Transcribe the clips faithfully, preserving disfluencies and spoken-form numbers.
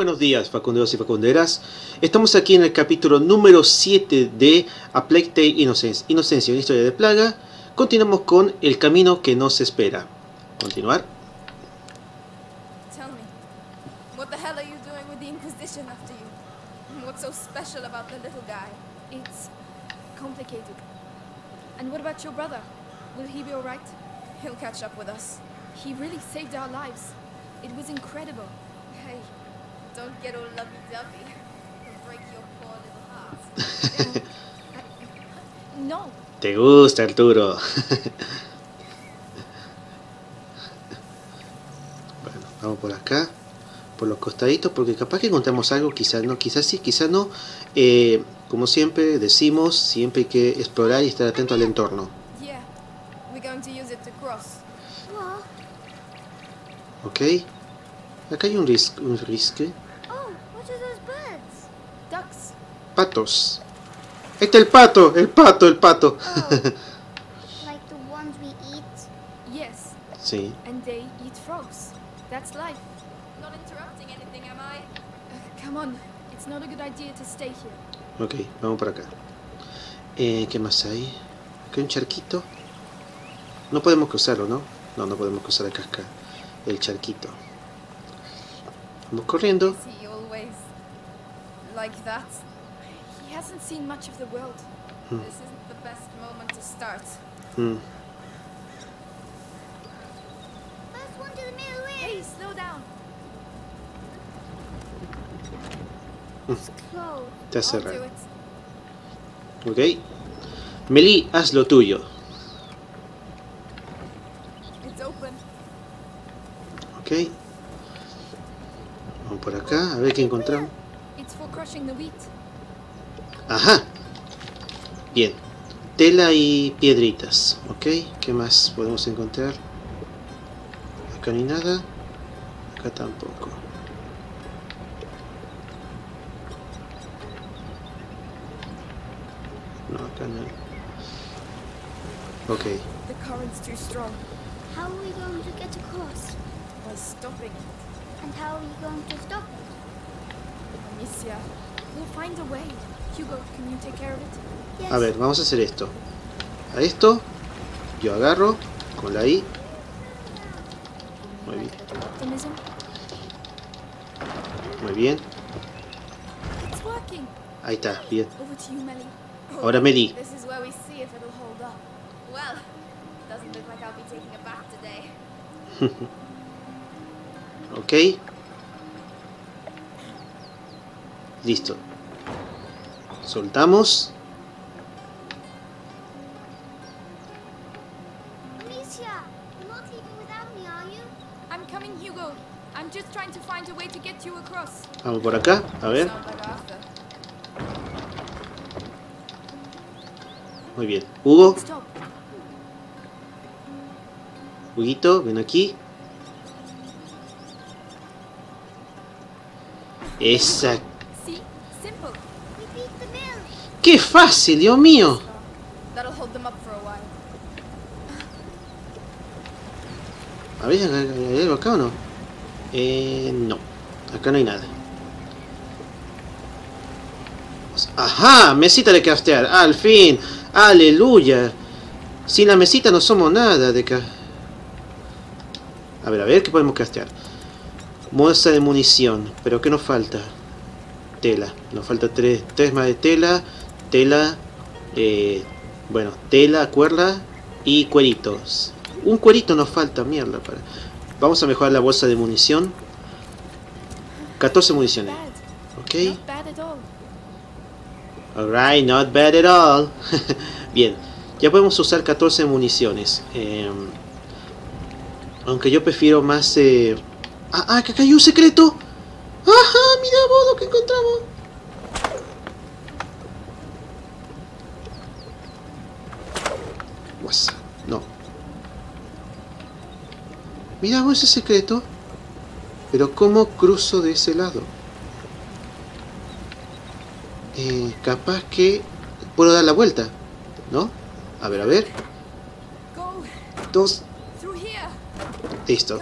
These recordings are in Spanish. buenos días, facunderos y facunderas. Estamos aquí en el capítulo número siete de A Plague Tale: Innocence, Inocencia, una historia de plaga. Continuamos con el camino que nos espera. Continuar. And what about your brother? Will he be all right? He'll catch up with us. He really saved our lives. It was incredible. Hey, don't get all lovey-dovey. It'll break your poor little heart. No. Te gusta, Arturo. Bueno, vamos por acá, por los costaditos, porque capaz que encontramos algo, quizás no, quizás sí, quizás no. Eh... Como siempre decimos, siempre hay que explorar y estar atento al entorno. Ok. Acá hay un risque. Un risque. Patos. Ahí está el pato, el pato, el pato. Sí. Ok, vamos para acá. Eh, ¿Qué más hay? Acá hay un charquito. No podemos cruzarlo, ¿no? No, no podemos cruzar acá, acá. El charquito. Vamos corriendo. Mm. Mm. Está cerrado. Ok. Melie, haz lo tuyo. Ok. Vamos por acá, a ver qué encontramos. Ajá. Bien. Tela y piedritas. Ok. ¿Qué más podemos encontrar? Acá ni nada. Acá tampoco. No, acá no. Ok. The current's too strong. How are we going to get across? By stopping it. And how are you going to stop it? Amicia, we'll find a way. Hugo, can you take care of it? Yes. A ver, vamos a hacer esto. A esto, yo agarro con la I. Muy bien. Muy bien. It's working. Ahí está, bien. Over to you, Melie. Ahora Melie. Ok. Listo. Soltamos. Amicia, you're not leaving without me, are you? I'm coming, Hugo. I'm just trying to find a way to get you across. Vamos por acá, a ver. Muy bien, Hugo. Huguito, ven aquí. Esa. ¡Qué fácil, Dios mío! A ver, ¿hay algo acá o no? Eh, no, acá no hay nada. Ajá, mesita de craftear, al fin. ¡Aleluya! Sin la mesita no somos nada de acá. A ver, a ver, ¿qué podemos castear? Muestra de munición, pero ¿qué nos falta? Tela, nos falta tres, tres más de tela, tela, eh, bueno, tela, cuerda y cueritos. Un cuerito nos falta, mierda. Para... Vamos a mejorar la bolsa de munición. catorce municiones. Ok. Alright, not bad at all. Bien, ya podemos usar catorce municiones. Eh, aunque yo prefiero más... Eh... Ah, ah, que acá hay un secreto. Ajá, mira vos lo que encontramos. What's... No. Mira vos ese secreto. Pero ¿cómo cruzo de ese lado? Eh, capaz que puedo dar la vuelta, ¿no? A ver, a ver. Dos. Listo.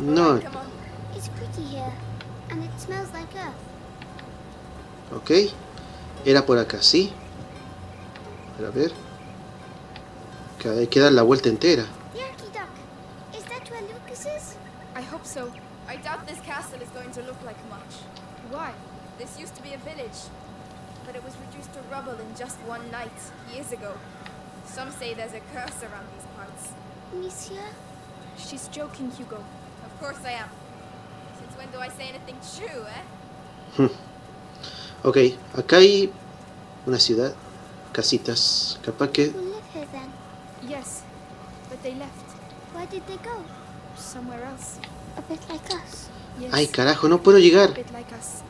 No. Ok. Era por acá, sí. Pero a ver. Hay que dar la vuelta entera. Some say there's a curse around these parts. Amicia? She's joking, Hugo. Of course I am. Since when do I say anything true, eh? Ok, acá hay una ciudad, casitas, capaz que... We'll live here then. Yes, but they left. Where did they go? Somewhere else. A bit like us. Yes. Ay, carajo, no puedo llegar. A bit like us.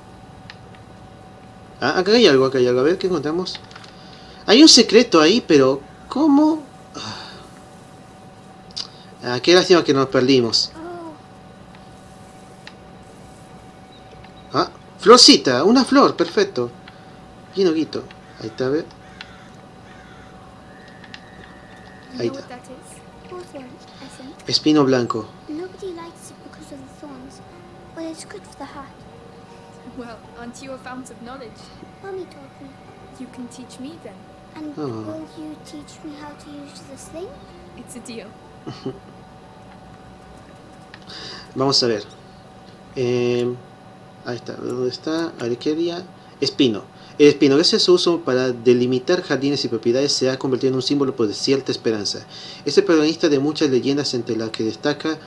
Ah, acá hay algo, acá hay algo. A ver qué encontramos. Hay un secreto ahí, pero... ¿Cómo? Ah, qué lástima que nos perdimos. Ah, florcita, una flor, perfecto. Bien, Huguito. Ahí está, a ver. Ahí está. Espino blanco. And oh. Will you teach me how to use this thing? It's a deal. Vamos a ver. Eh, ahí está. ¿Dónde está? Arquería. Espino. El espino, gracias a su uso para delimitar jardines y propiedades, se ha convertido en un símbolo por cierta esperanza. Es el protagonista de muchas leyendas, entre las que destaca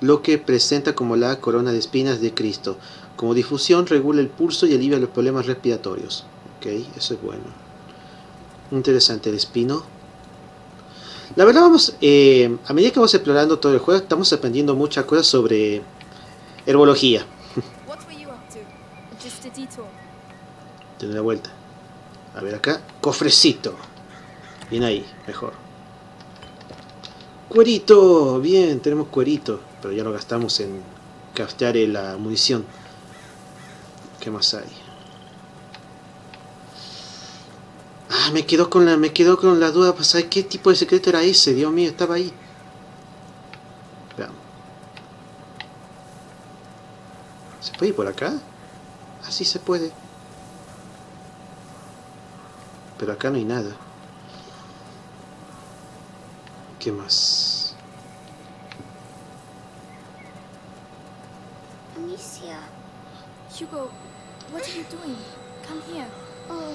lo que presenta como la corona de espinas de Cristo. Como difusión, regula el pulso y alivia los problemas respiratorios. Ok, eso es bueno. Interesante el espino. La verdad vamos, eh, a medida que vamos explorando todo el juego, estamos aprendiendo muchas cosas sobre herbología. Tiene una vuelta. A ver acá, cofrecito. Bien ahí, mejor. Cuerito, bien, tenemos cuerito, pero ya lo gastamos en craftear la munición. ¿Qué más hay? Ah, me quedo con la, me quedo con la duda para saber qué tipo de secreto era ese. Dios mío, estaba ahí. Veamos. ¿Se puede ir por acá? Ah, sí se puede. Pero acá no hay nada. ¿Qué más? Amicia. Hugo, what are you doing? Come here. Oh.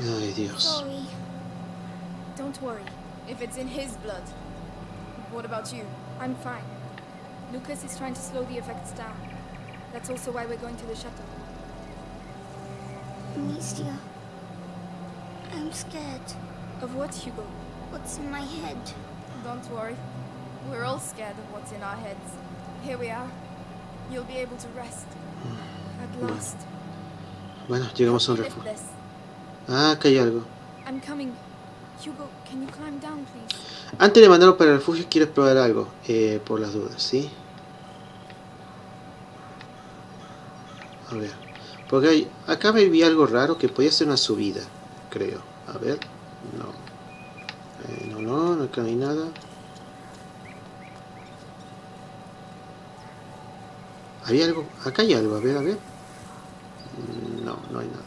Ay, Dios. Don't worry. If it's in his blood. What about you? I'm fine. Lucas is trying to slow the effects down. That's also why we're going to the chateau. Amicia. I'm scared. Of what, Hugo? What's in my head? Don't worry. We're all scared of what's in our heads. Here we are. You'll be able to rest. At last. Bueno, llegamos a un refugio. Ah, acá hay algo. Antes de mandarlo para el refugio, quiero explorar algo, eh, por las dudas, ¿sí? A ver. Porque hay, acá me vi algo raro que podía ser una subida, creo. A ver. No. Eh, no, no, no, acá no hay nada. Había algo. Acá hay algo, a ver, a ver. No, no hay nada.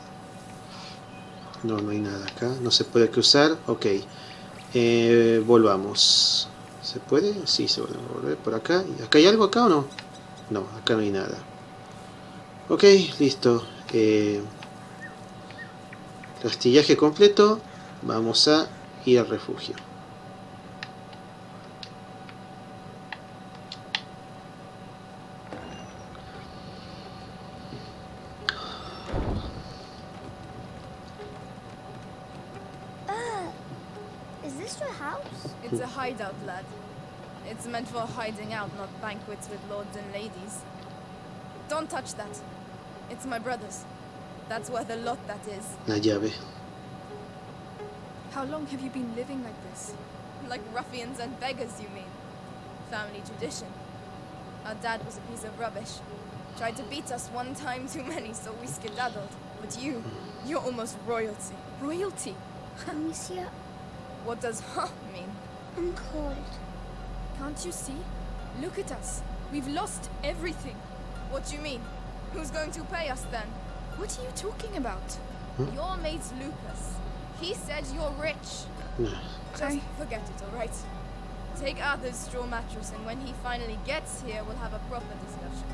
No, no hay nada acá. No se puede cruzar. Ok. Eh, volvamos. ¿Se puede? Sí, se puede volver por acá. ¿Acá hay algo acá o no? No, acá no hay nada. Ok, listo. Eh, rastillaje completo. Vamos a ir al refugio. It's a hideout, lad. It's meant for hiding out, not banquets with lords and ladies. Don't touch that. It's my brother's. That's worth a lot, that is. La llave. How long have you been living like this? Like ruffians and beggars, you mean? Family tradition. Our dad was a piece of rubbish. Tried to beat us one time too many, so we skedaddled. But you, you're almost royalty. Royalty? Amicia. What does huh mean? I'm cold. Can't you see? Look at us. We've lost everything. What do you mean? Who's going to pay us then? What are you talking about? Hmm? Your mate's Lucas. He said you're rich. No. Just forget it, all right? Take Arthur's straw mattress, and when he finally gets here, we'll have a proper discussion.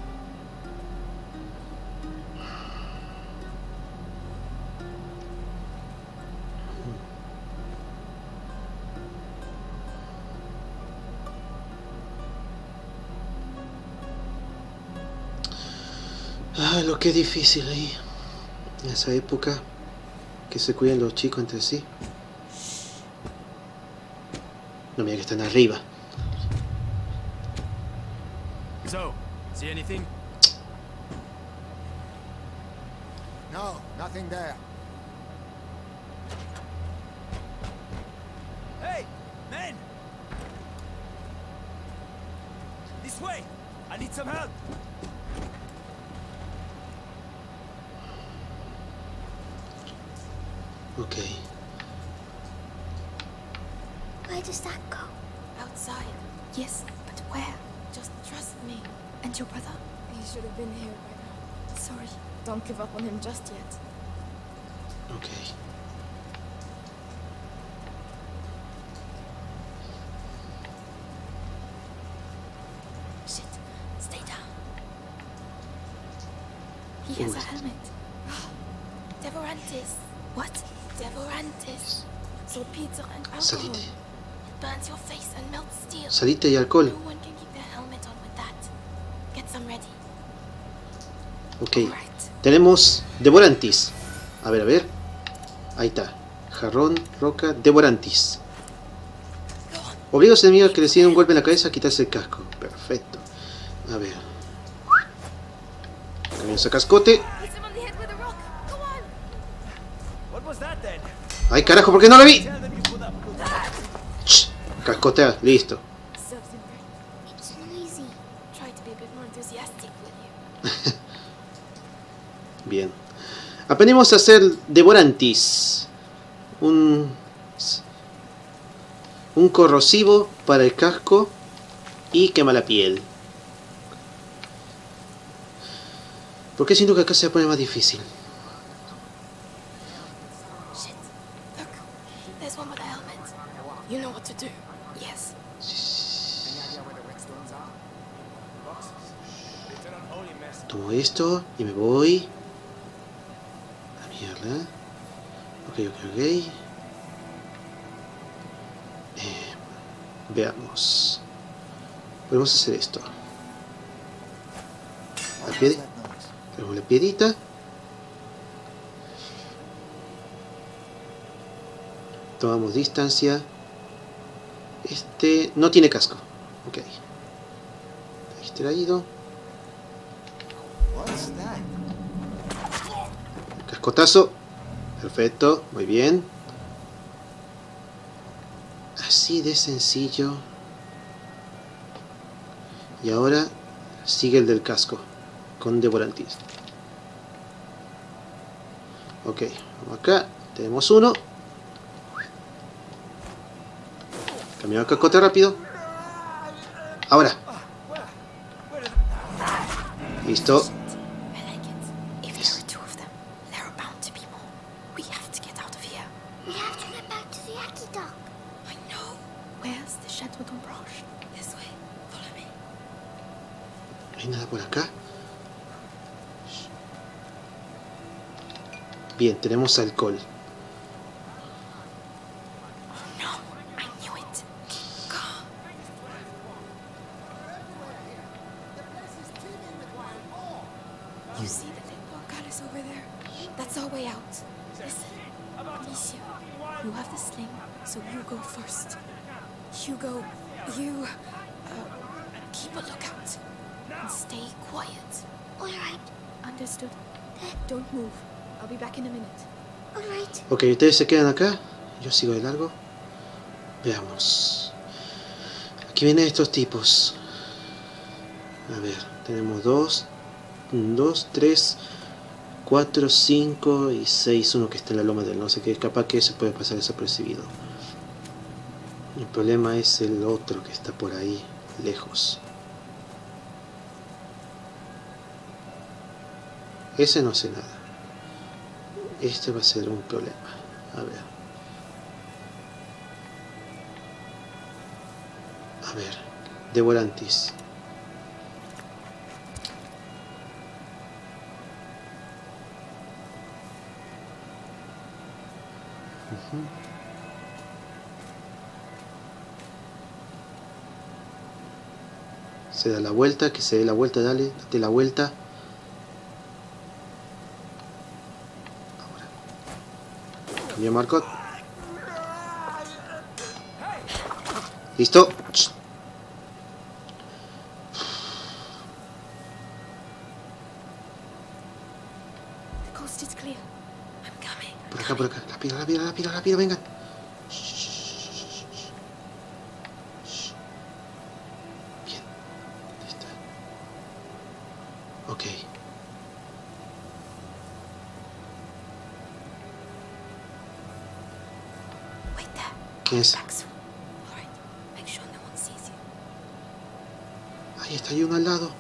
Ah, lo que difícil ahí. En esa época que se cuidan los chicos entre sí. No, mira que están arriba. So, see anything? No, nothing there. Hey, men! This way. I need some help. Okay. Where does that go? Outside. Yes, but where? Just trust me. And your brother? He should have been here by now. Sorry. Don't give up on him just yet. Okay. Shit. Stay down. He has a helmet. Devorantis. What? Devorantis. So Peter and alcohol. Salite. It burns your face and melts steel. Salite y alcohol. No one can keep their helmet on with that. Get some ready. Okay. Right. Tenemos Devorantis. A ver, a ver. Ahí está. Jarrón, roca, Devorantis. Obliga a los enemigos que reciben un golpe en la cabeza a quitarse el casco. Perfecto. A ver. Cambiamos a cascote. ¡Ay, carajo! ¿Por qué no la vi? Shh, cascotea, listo. Bien. Aprendimos a hacer Devorantis. Un... Un corrosivo para el casco y quema la piel. ¿Por qué siento que acá se pone más difícil? You know what to do. Yes. Tomo esto y me voy. A mierda. Ok, ok, ok. Eh, veamos. Podemos hacer esto. La piedra. Tenemos la piedrita. Tomamos distancia. Este no tiene casco. Ok. Distraído. Cascotazo. Perfecto. Muy bien. Así de sencillo. Y ahora sigue el del casco. Con Devorantis. Ok. Vamos acá. Tenemos uno. Cambiamos el cascote rápido. Ahora. Listo. No hay nada por acá. Bien, tenemos alcohol. You have the sling, so you go first. Hugo, you Keep a lookout. And stay quiet. All right. Understood. Don't move. I'll be back in a minute. All right. Okay, ustedes se quedan acá. Yo sigo de largo. Veamos. Aquí vienen estos tipos. A ver, tenemos dos, dos, tres, cuatro, cinco y seis. Uno que está en la loma del no sé qué. Capaz que se puede pasar desapercibido. El problema es el otro que está por ahí, lejos. Ese no hace nada. Este va a ser un problema. A ver. A ver, de Volantis. Uh-huh. Se da la vuelta, que se dé la vuelta, dale, date la vuelta. Ahora. Bien, Marcot. Listo. Por acá, por acá, rápido, rápido, rápido, rápido, vengan. Bien, ahí está. Ok. ¿Quién es? Ahí está, hay uno al lado.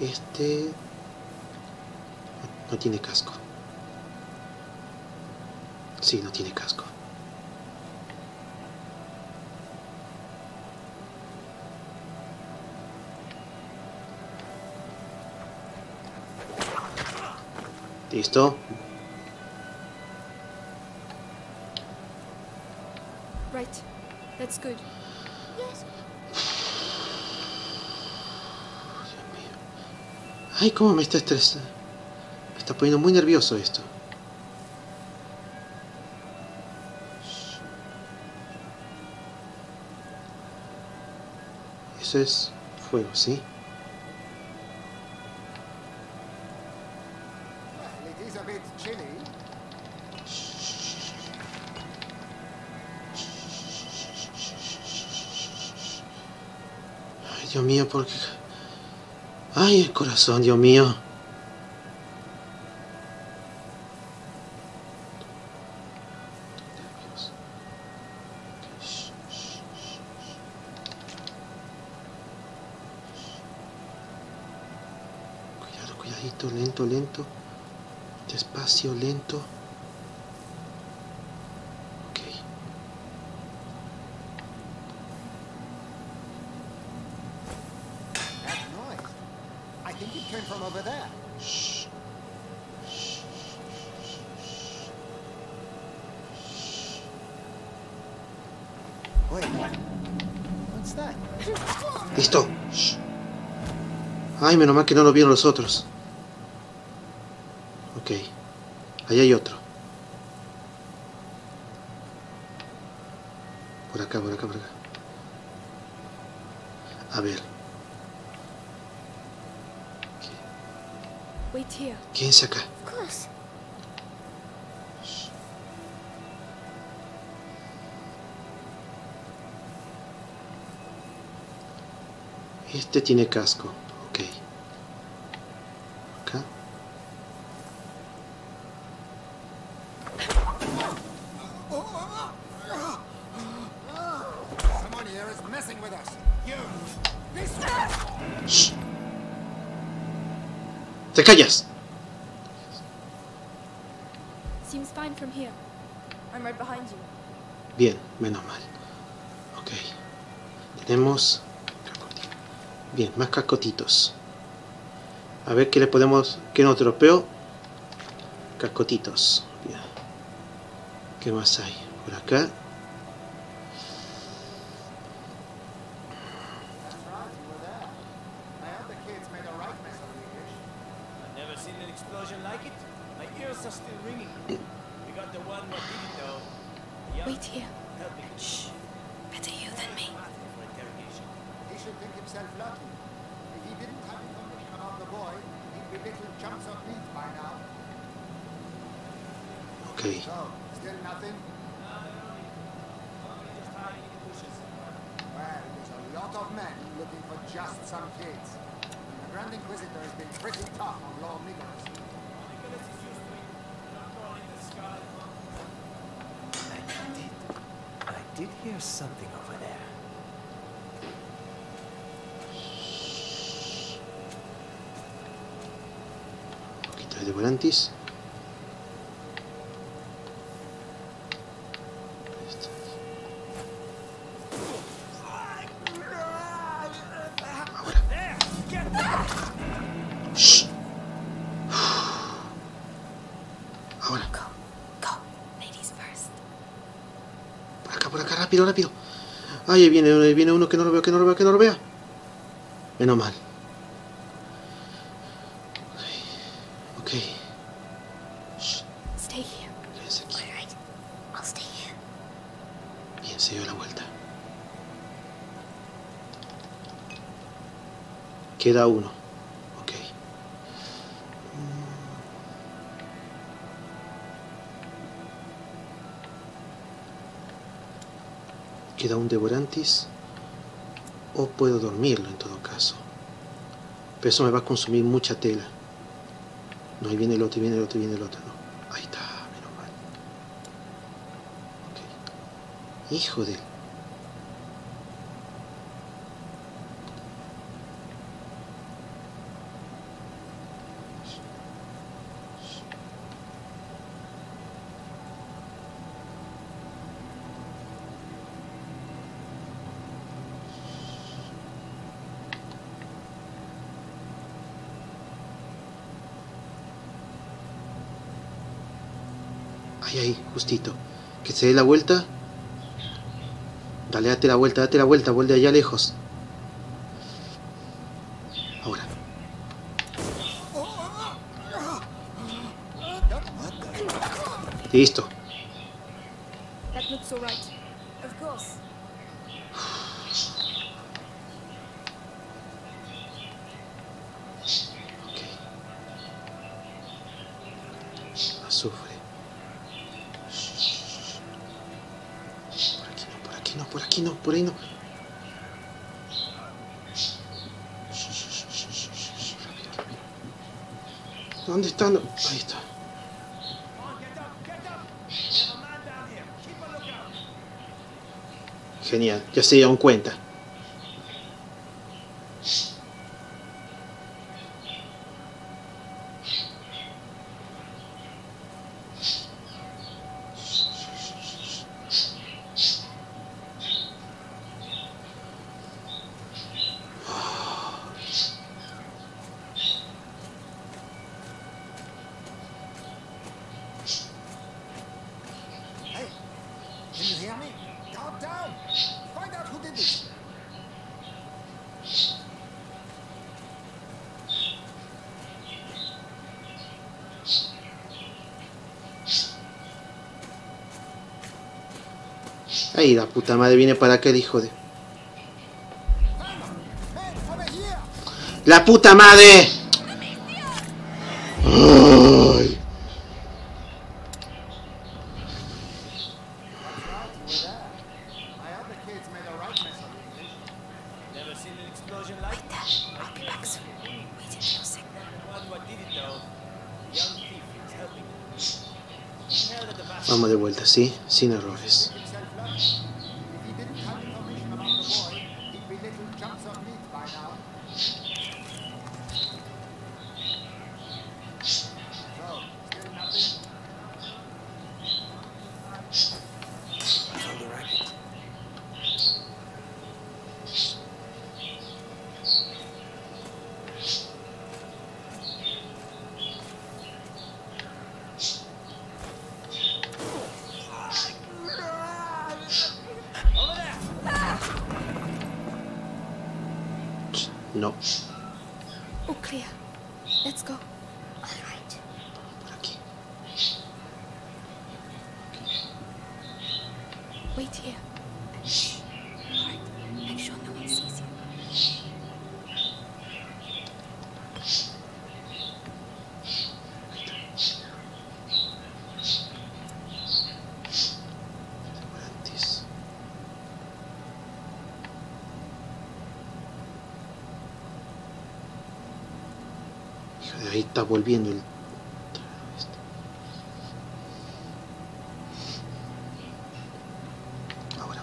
Este no tiene casco. Sí, no tiene casco. Listo. Right. That's good. Yes. Ay, cómo me está estresando. Me está poniendo muy nervioso esto. Eso es fuego, ¿sí? Ay, Dios mío, ¿por qué? Ay, el corazón, Dios mío. Cuidado, cuidadito, lento, lento. Despacio, lento. Listo. Ay, menos mal que no lo vieron los otros. Ok. Ahí hay otro. Por acá, por acá, por acá. A ver. ¿Quién es acá? Este tiene casco, ok. Acá. Shh. ¡Te callas! Bien, menos mal. Ok. Tenemos... Bien, más cascotitos. A ver qué le podemos... ¿Qué nos tropeo? Cascotitos. Bien. ¿Qué más hay? Por acá. Wait here. Shh. Better you than me. He should think himself lucky. If he didn't have information about the boy, he'd be little chunks of meat by now. Okay. So, still nothing? No, only just hiding in the bushes. Well, there's a lot of men looking for just some kids. The Grand Inquisitor has been pretty tough on lawmakers. I did hear something over there. Un poquito de volantis. Rápido, rápido. Ay, ahí viene, ahí viene uno que no lo veo, que no lo veo, que no lo vea. Menos mal. Ok. okay. Shh. Stay here. Quédense aquí. All right. I'll stay here. Bien, se dio la vuelta. Queda uno. Ok. Queda un devorantis, o puedo dormirlo en todo caso, pero eso me va a consumir mucha tela. No, ahí viene el otro, viene el otro, viene el otro, no, ahí está, menos mal. Okay. Hijo de... Ahí, ahí, justito. Que se dé la vuelta. Dale, date la vuelta, date la vuelta, vuelve allá lejos. Ahora. Listo. Okay. Azufre. Por aquí no, por ahí no. ¿Dónde están? Ahí está. Genial, ya se dieron cuenta. Ay, la puta madre, viene para acá el hijo de... ¡La puta madre! Ay. Vamos de vuelta, ¿sí? Sin errores. No. Oh, clear. Let's go. All right. Por aquí. Okay. Wait here. Shh. All right. Make sure no one sees you. Ahí está volviendo el... Ahora, ahora.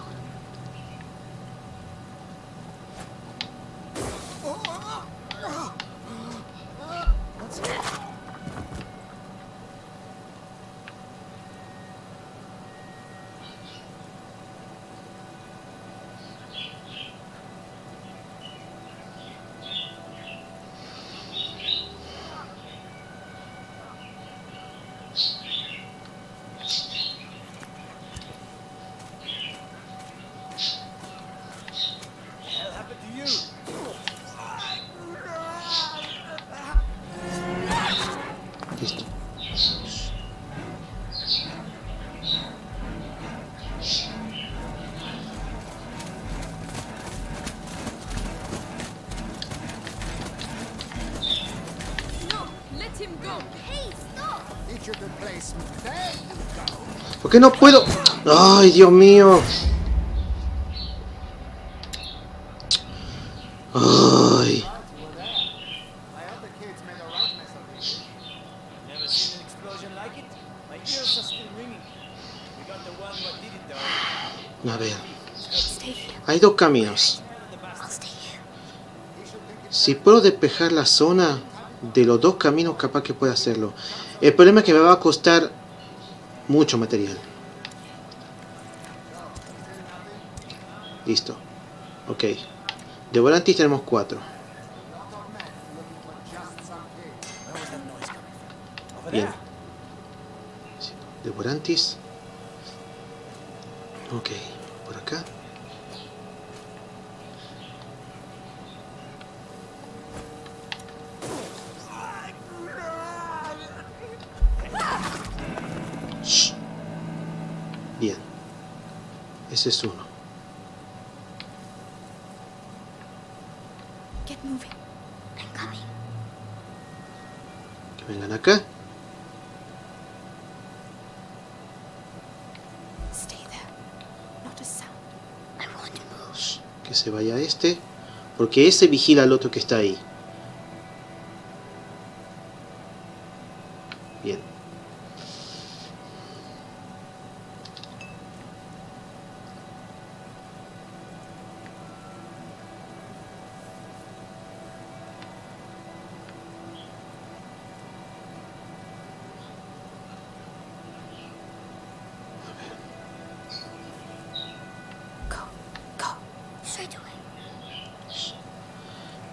¿Por qué no puedo? ¡Ay, Dios mío! ¡Ay! A ver. Hay dos caminos. Si puedo despejar la zona de los dos caminos, capaz que pueda hacerlo. El problema es que me va a costar mucho material. Listo. Ok. De volantes tenemos cuatro. Bien. De volantes. Ok. Por acá. Bien, ese es uno. Que vengan acá. Que se vaya este, porque ese vigila al otro que está ahí. Bien.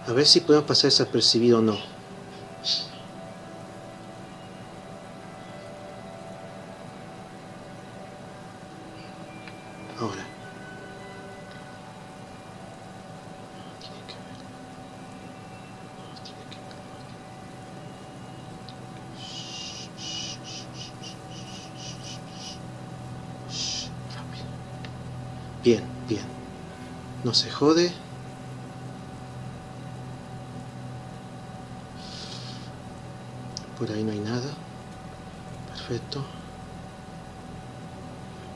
A ver si podemos pasar desapercibido o no. Ahora. Bien, bien. No se jode. Por ahí no hay nada. Perfecto.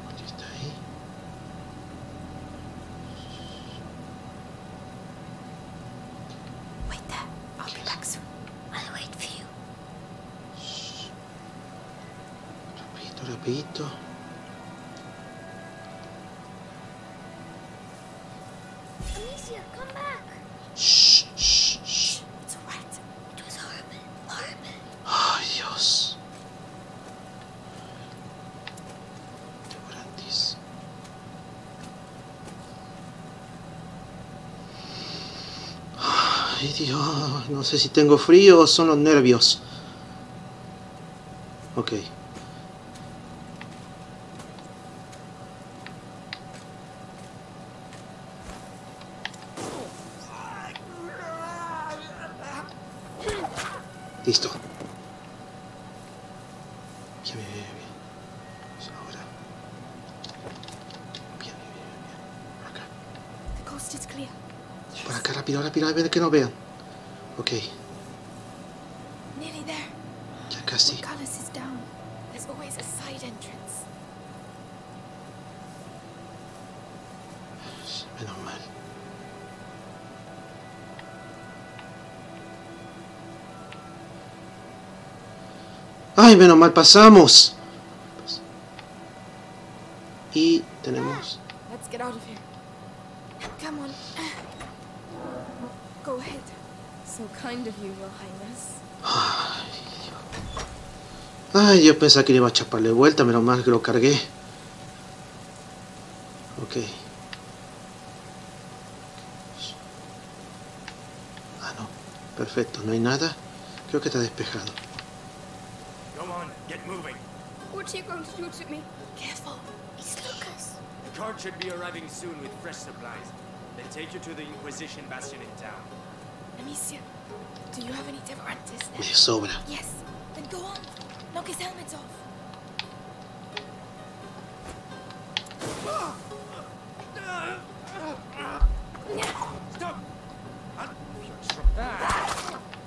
Aquí está ahí. Wait there. I'll be back soon. I'll wait for you. Rapidito, rapidito. Amicia, come back. Shh, shh, shh. It's all right. It was horrible. Horrible. Dios. Laurentius. Ay, Dios. No sé si tengo frío o son los nervios. Ok. Listo. Bien, bien, bien. Ahora. Rápido, rápido, a ver que no vean. Ok. Ya casi. Menos mal. ¡Ay, menos mal! ¡Pasamos! Y tenemos... Ay, yo pensaba que le iba a chaparle vuelta, menos mal que lo cargué. Ok. Ah, no. Perfecto, no hay nada. Creo que está despejado. Come on, get moving. What are you going to do to me? Careful, it's Lucas. The cart should be arriving soon with fresh supplies. They'll take you to the Inquisition bastion in town. Amicia, do you have any devices? Me sobra. Yes. Then go on. Knock his helmet off. Stop.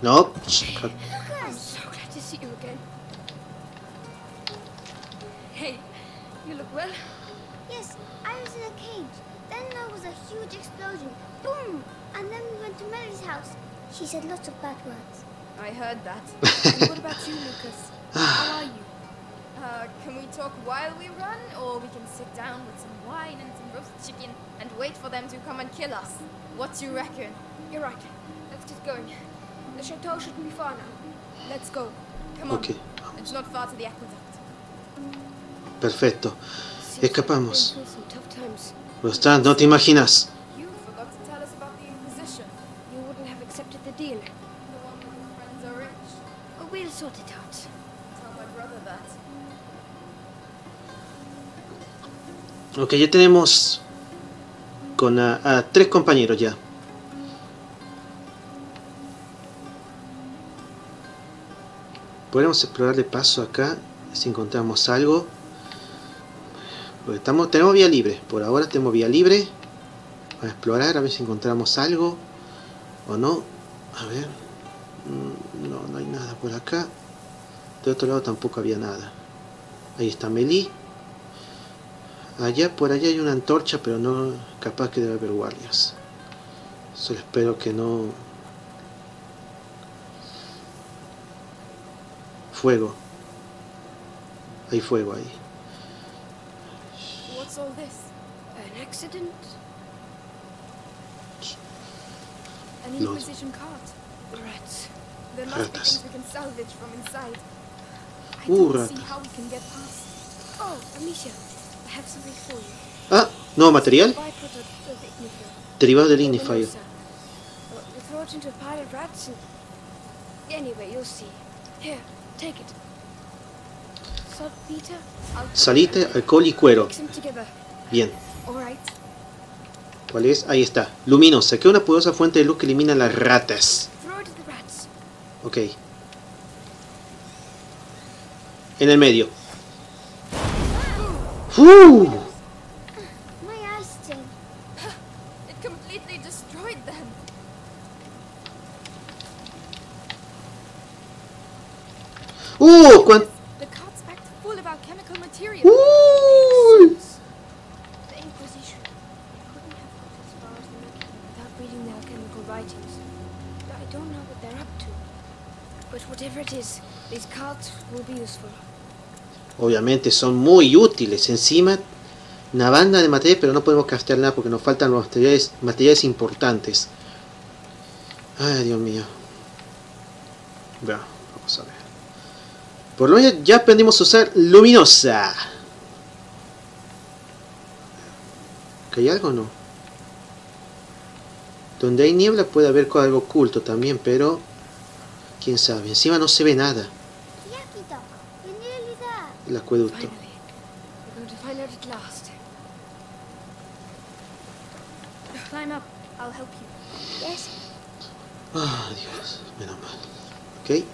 Nope. I'm so glad to see you again. Hey, you look well. Yes, I was in a cage. Then there was a huge explosion. Boom! And then we went to Melie's house. She said lots of bad words. I heard that. And what about you, Lucas? How are you? Uh, can we talk while we run, or we can sit down with some wine and some roast chicken and wait for them to come and kill us? What do you reckon? You're right. Let's get going. The chateau shouldn't be far now. Let's go. Come on. Okay. It's not far to the aqueduct. Perfecto. Escapamos. Rostán, no te imaginas. Ok, ya tenemos con a, a tres compañeros ya. Podemos explorar de paso acá si encontramos algo. Porque estamos, tenemos vía libre. Por ahora tenemos vía libre. Vamos a explorar a ver si encontramos algo o no. A ver. No, no hay nada por acá. De otro lado tampoco había nada. Ahí está Melie. Allá por allá hay una antorcha, pero no capaz que debe haber guardias. Solo espero que no. Fuego. Hay fuego ahí. Los ratas. Uh, ratas. Ah, nuevo material. Derivado del Ignifier. Salite, alcohol y cuero. Bien. ¿Cuál es? Ahí está. Luminosa. Que una poderosa fuente de luz que elimina las ratas. Ok. En el medio. ¡Uh! ¡Uh! ¿Cuánto? ¡Uh! Obviamente son muy útiles. Encima, una banda de materiales, pero no podemos craftear nada porque nos faltan los materiales, materiales importantes. Ay, Dios mío. Bueno, vamos a ver. Por lo menos ya aprendimos a usar luminosa. ¿Que hay algo o no? Donde hay niebla puede haber algo oculto también, pero... quién sabe. Encima no se ve nada. El acueducto. Ah, oh, Dios. Menos mal. Ok.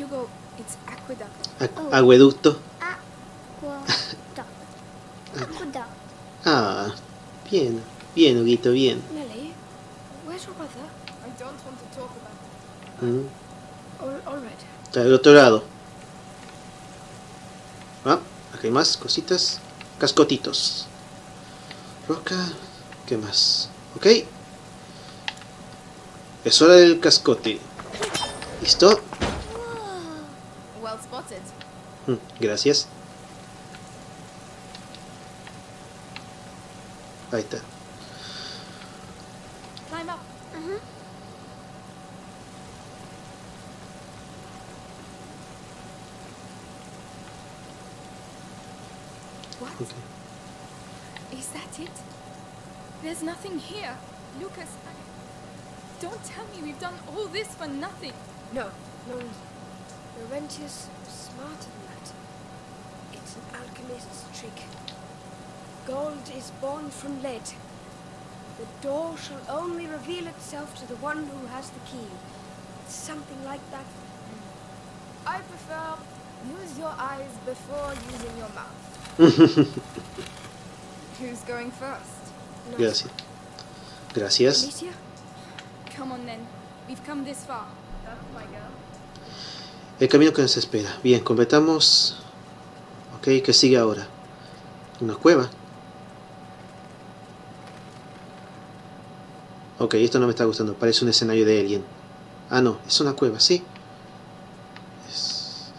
Hugo, it's aqueduct. Acueducto. Ah, bien. Bien, Huguito, bien. Melie, where's your brother? I don't want to talk about it. Mm. All, all right. Está del otro lado. Ah, aquí hay más cositas. Cascotitos. Roca. ¿Qué más? Ok. Es hora del cascote. ¿Listo? Well spotted. Mm, gracias. Ahí está. Climb up. Uh-huh. What? Okay. Is that it? There's nothing here. Lucas, I... don't tell me we've done all this for nothing. No, no. Laurentius is smarter than that. It's an alchemist's trick. Gold is born from lead. The door shall only reveal itself to the one who has the key. Something like that. I prefer use your eyes before using your mouth. Who's going first? No. Gracias. Gracias. Amicia? Come on then. We've come this far. That's my girl. El camino que nos espera. Bien, completamos. Ok, ¿qué sigue ahora? Una cueva. Ok, esto no me está gustando. Parece un escenario de Alien. Ah, no. Es una cueva, sí. Es...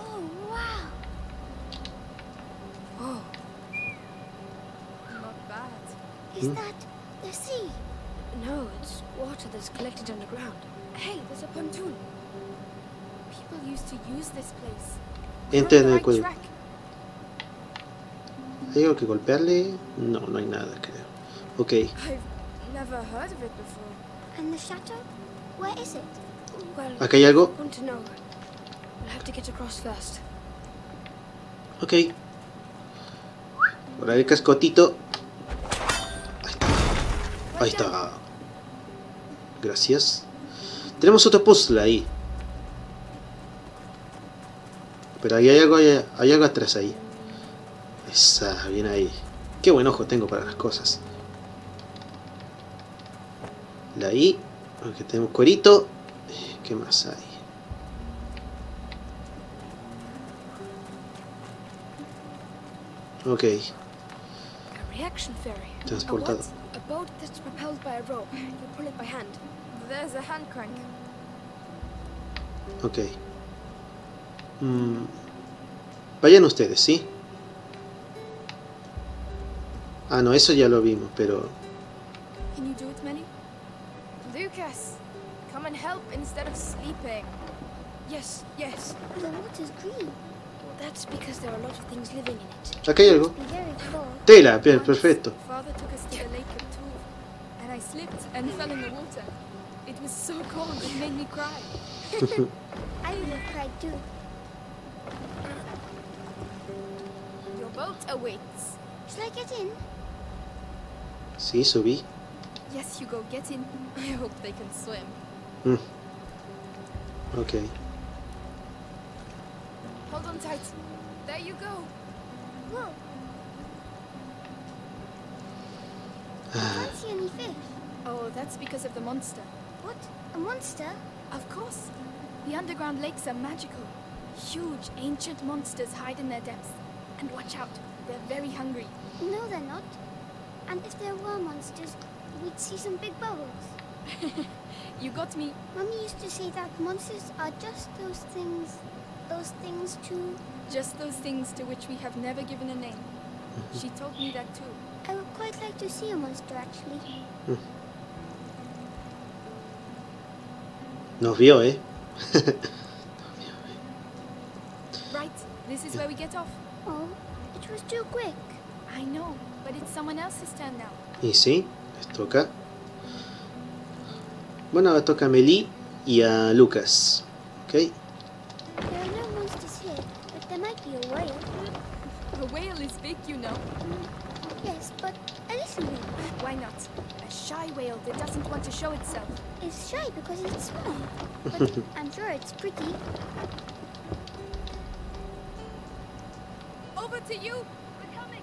Oh, wow. Oh. Not bad. Is that the sea? No, it's water that's collected underground. Hey, there's a pontoon. People used to use this place. Entra en el cueva. ¿Hay algo que golpearle? No, no hay nada, creo. Ok. ¿Acá hay algo? Ok. Ahora el cascotito. Ahí está. Ahí está. Gracias. Tenemos otro puzzle ahí. Pero ahí hay algo, hay, hay algo atrás ahí. Esa, bien ahí. Qué buen ojo tengo para las cosas. La I. Aunque tenemos cuerito. ¿Qué más hay? Ok. Transportado. Ok. Mm. Vayan ustedes, ¿sí? Ah, no, eso ya lo vimos, pero... Can you do it, Melie? Lucas, come and help instead of sleeping. Yes, yes. The water's green. That's because there are a lot of things living in it. Acá hay algo. Tela, bien, perfecto. Father took us to the lake at two, and I slipped and fell in the water. It was so cold, it made me cry. I would have cried too. Your boat awaits. Shall I get in? Sí, subí. Yes, Hugo, get in. I hope they can swim. Mm. Okay. Hold on tight. There you go. Whoa. I can't see any fish. Oh, that's because of the monster. What? A monster? Of course. The underground lakes are magical. Huge, ancient monsters hide in their depths. And watch out. They're very hungry. No, they're not. And if there were monsters, we'd see some big bubbles. You got me. Mummy used to say that monsters are just those things... Those things to... Just those things to which we have never given a name. She told me that too. I would quite like to see a monster, actually. Nos vio, eh? Right, this is where we get off. Oh. It was too quick. I know, but it's someone else's turn now. Y sí, les toca. Bueno, ahora toca a Melie y a Lucas. Okay. There are no monsters here, but there might be a whale. A whale is big, you know. Mm, yes, but a little whale. Why not? A shy whale that doesn't want to show itself. It's shy because it's small, but I'm sure it's pretty. To you. We're coming.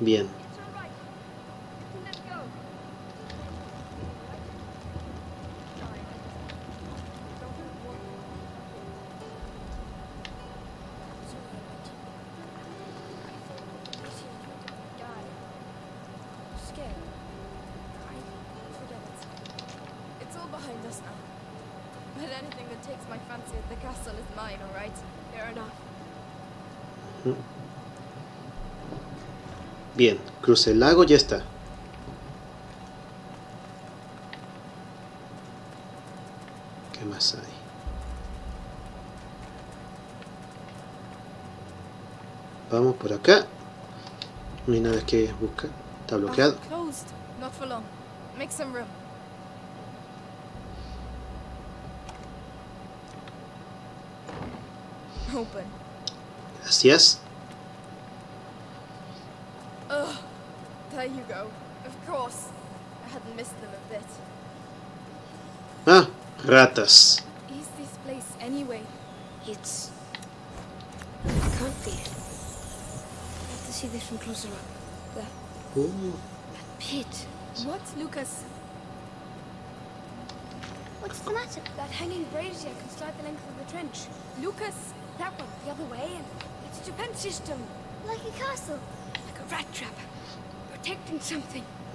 Bien. Bien, cruce el lago, ya está. ¿Qué más hay? Vamos por acá. No hay nada que buscar. Está bloqueado. Gracias. Ah, ratas. Uh.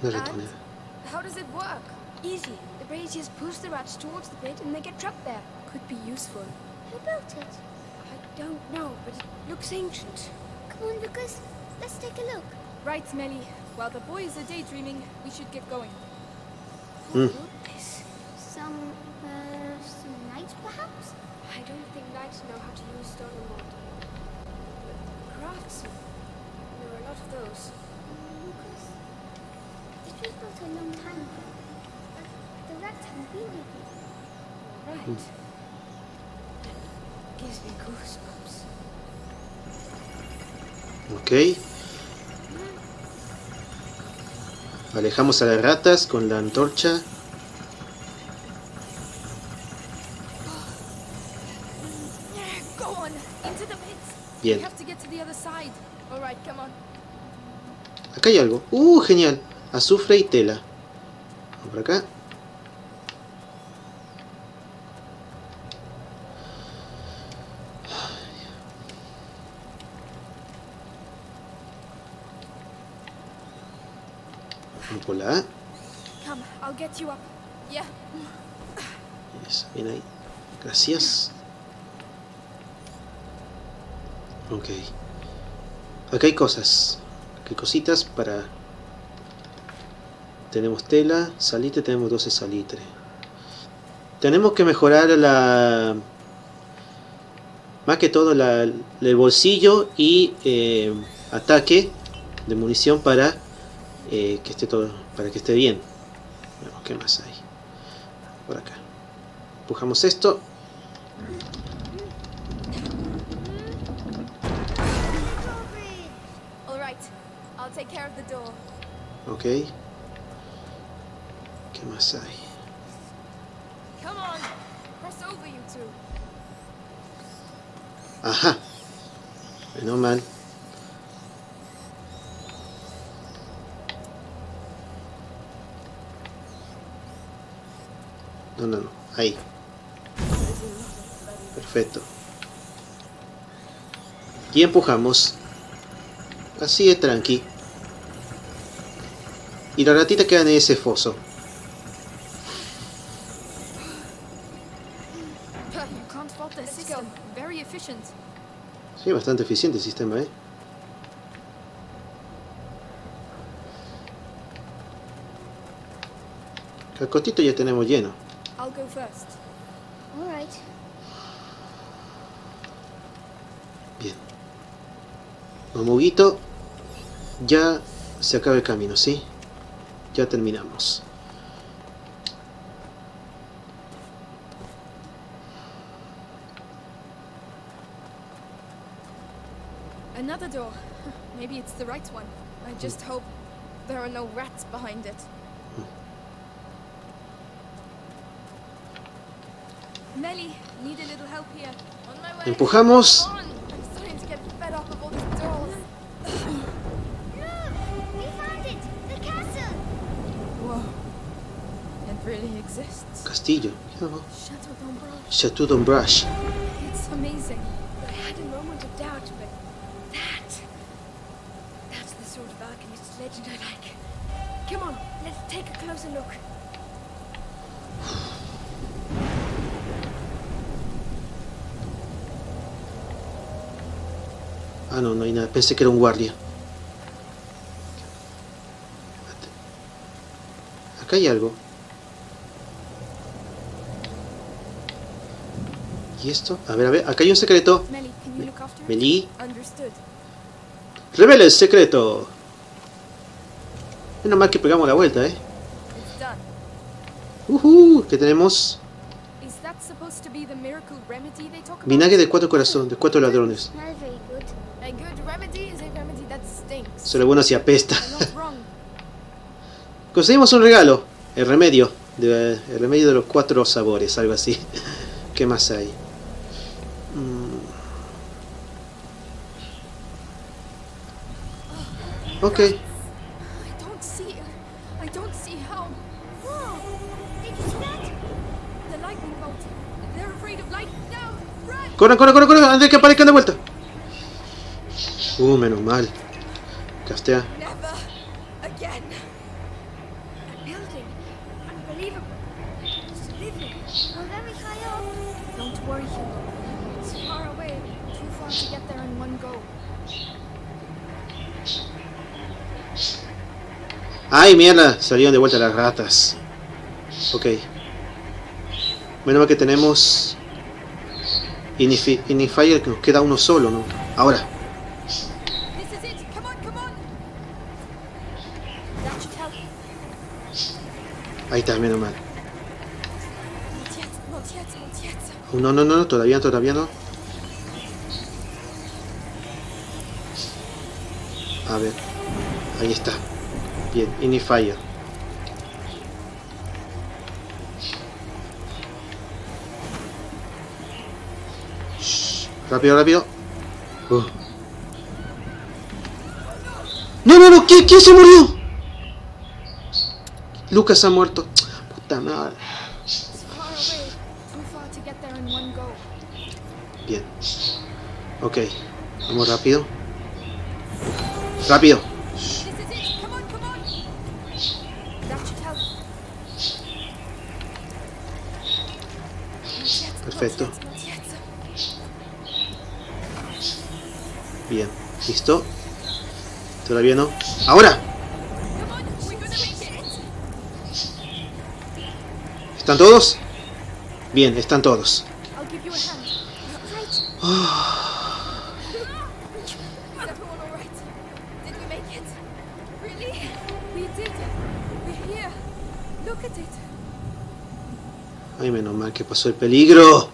No lo tenía. How does it work? Easy. The braziers push the rats towards the pit and they get trapped there. Could be useful. Who built it? I don't know, but it looks ancient. Come on, Lucas. Let's take a look. Right, Melie. While the boys are daydreaming, we should get going. Mm. Some uh, some knights, perhaps? I don't think knights know how to use stone and wood. But craftsmen, there are a lot of those. It was built a long time ago. The rats haven't been here before. Right. Mm. That gives me goosebumps. Ok. Alejamos a las ratas con la antorcha. Bien. Acá hay algo. ¡Uh, genial! Azufre y tela. Vamos por acá. Vamos por la A. Eso, bien ahí. Gracias. Ok. Acá hay cosas. Acá hay cositas para... Tenemos tela, salitre, tenemos doce salitre. Tenemos que mejorar la... Más que todo la, el bolsillo y eh, ataque de munición para eh, que esté todo, para que esté bien. Veamos qué más hay. Por acá. Empujamos esto. Ok. ¿Qué más hay? Ajá. Menos mal. No, no, no. Ahí. Perfecto. Y empujamos. Así es, tranqui. Y la ratita queda en ese foso. Sí, bastante eficiente el sistema, ¿eh? Cacotito ya tenemos lleno. Bien. Mamuguito, ya se acaba el camino, ¿sí? Ya terminamos. Another door. Maybe it's the right one. I just hope there are no rats behind it. Melie, need a little help here. On my way. Empujamos. I'm starting to get fed up of all these dolls. Castillo. Chateau d'Ombrage. Ah, no, no hay nada. Pensé que era un guardia. Acá hay algo. ¿Y esto? A ver, a ver. Acá hay un secreto. Melie. Revela el secreto. Menos mal que pegamos la vuelta, ¿eh? Uh-huh, ¿qué tenemos? Vinagre de cuatro corazones, de cuatro ladrones. Solo bueno si apesta. Conseguimos un regalo. El remedio. De, el remedio de los cuatro sabores, algo así. ¿Qué más hay? Mm. Ok. Corran, corran, corran, corran, antes de que aparezcan de vuelta. Uh, menos mal. Castea. Ay, mierda, salieron de vuelta las ratas. Ok. Menos mal que tenemos. Inifier, que nos queda uno solo, ¿no? Ahora. Ahí está, menos mal. No, no, no, no, todavía, todavía no. A ver. Ahí está. Bien, Inifier. Rápido, rápido. Uh. No, no, no, ¿quién, quién se murió? Lucas ha muerto. Puta madre. Bien. Ok. Vamos rápido. Rápido. Perfecto. Bien, listo. Todavía no. ¡Ahora! ¿Están todos? Bien, están todos. Oh. Ay, menos mal que pasó el peligro.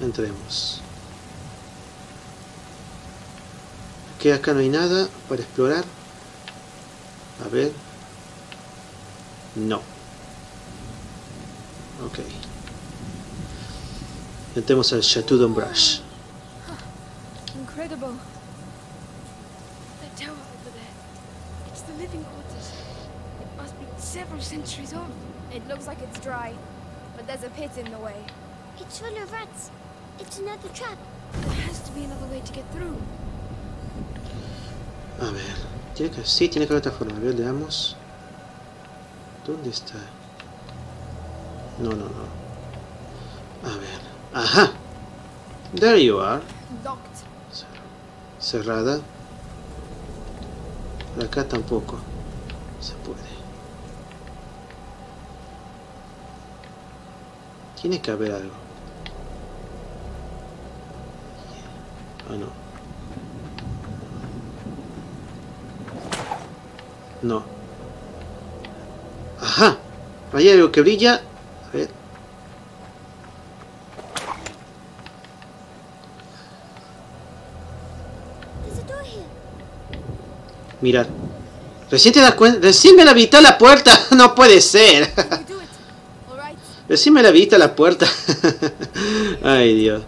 Entremos. Que acá no hay nada para explorar. A ver. No. Ok. Entremos al Chateau d'Ombrage. A ver, tiene que, sí, tiene que haber otra forma. A ver, le damos. ¿Dónde está? No, no, no. A ver. Ajá. There you are. Cerrada. Por acá tampoco. Se puede. Tiene que haber algo. Ah, no. No. Ajá. Ahí hay algo que brilla. A ver. Mirad. Recién te das cuenta. Recién me la vista la puerta. No puede ser. Recién me la vista la puerta. Ay, Dios.